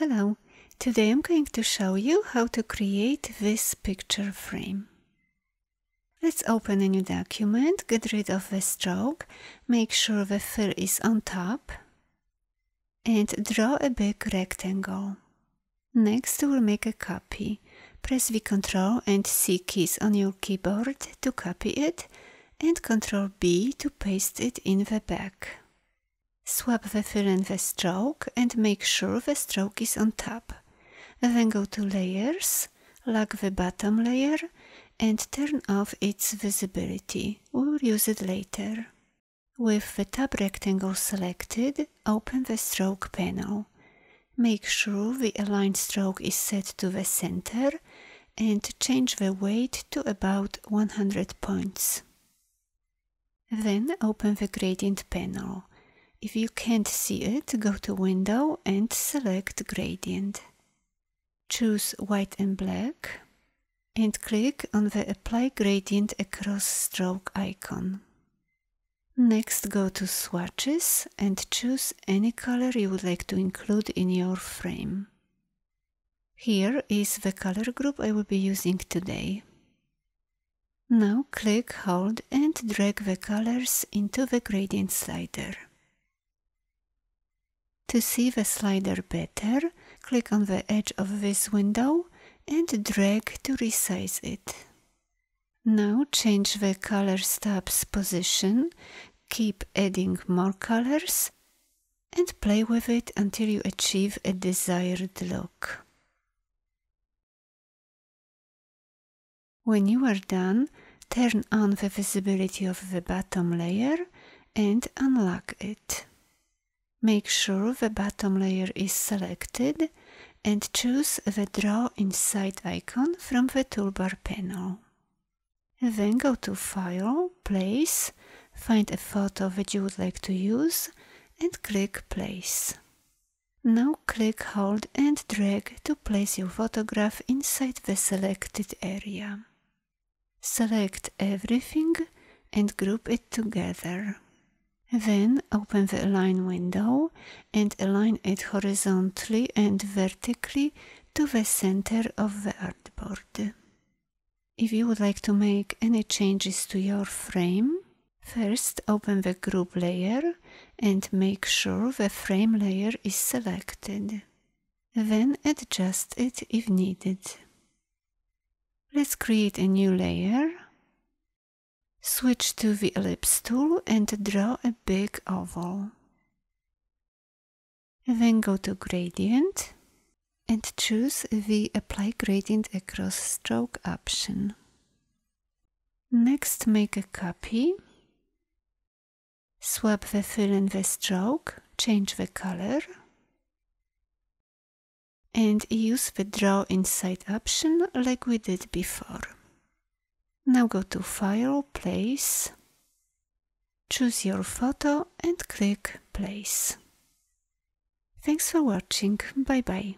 Hello, today I'm going to show you how to create this picture frame. Let's open a new document, get rid of the stroke, make sure the fill is on top and draw a big rectangle. Next we'll make a copy. Press the Ctrl and C keys on your keyboard to copy it and Ctrl B to paste it in the back. Swap the fill and the stroke and make sure the stroke is on top. Then go to Layers, lock the bottom layer and turn off its visibility. We'll use it later. With the top rectangle selected, open the stroke panel. Make sure the align stroke is set to the center and change the weight to about 100 points. Then open the gradient panel. If you can't see it, go to Window and select Gradient. Choose White and Black and click on the Apply Gradient Across Stroke icon. Next go to Swatches and choose any color you would like to include in your frame. Here is the color group I will be using today. Now click, hold and drag the colors into the gradient slider. To see the slider better, click on the edge of this window and drag to resize it. Now change the Colors tab's position, keep adding more colors and play with it until you achieve a desired look. When you are done, turn on the visibility of the bottom layer and unlock it. Make sure the bottom layer is selected and choose the Draw Inside icon from the toolbar panel. Then go to File, Place, find a photo that you would like to use and click Place. Now click, hold and drag to place your photograph inside the selected area. Select everything and group it together. Then open the Align window and align it horizontally and vertically to the center of the artboard. If you would like to make any changes to your frame, first open the Group layer and make sure the frame layer is selected. Then adjust it if needed. Let's create a new layer. Switch to the Ellipse tool and draw a big oval. Then go to Gradient and choose the Apply Gradient Across Stroke option. Next make a copy. Swap the fill and the stroke, change the color and use the Draw Inside option like we did before. Now go to File, Place, choose your photo and click Place. Thanks for watching. Bye bye.